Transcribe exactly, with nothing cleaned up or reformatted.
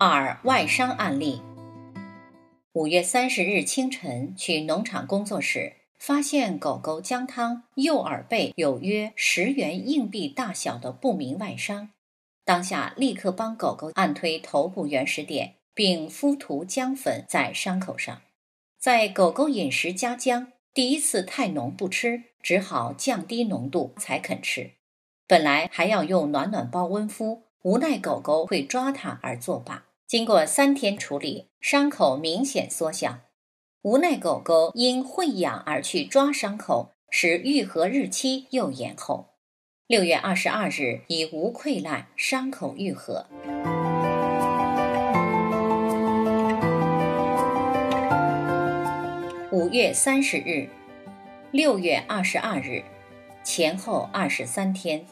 二、外伤案例。五月三十日清晨去农场工作时，发现狗狗姜汤右耳背有约十元硬币大小的不明外伤，当下立刻帮狗狗按推头部原始点，并敷涂姜粉在伤口上。在狗狗饮食加姜，第一次太浓不吃，只好降低浓度才肯吃。本来还要用暖暖包温敷，无奈狗狗会抓它而作罢。经过三天处理，伤口明显缩小。无奈狗狗因会痒而去抓伤口，使愈合日期又延后。六月二十二日已无溃烂，伤口愈合。五月三十日，六月二十二日，前后二十三天。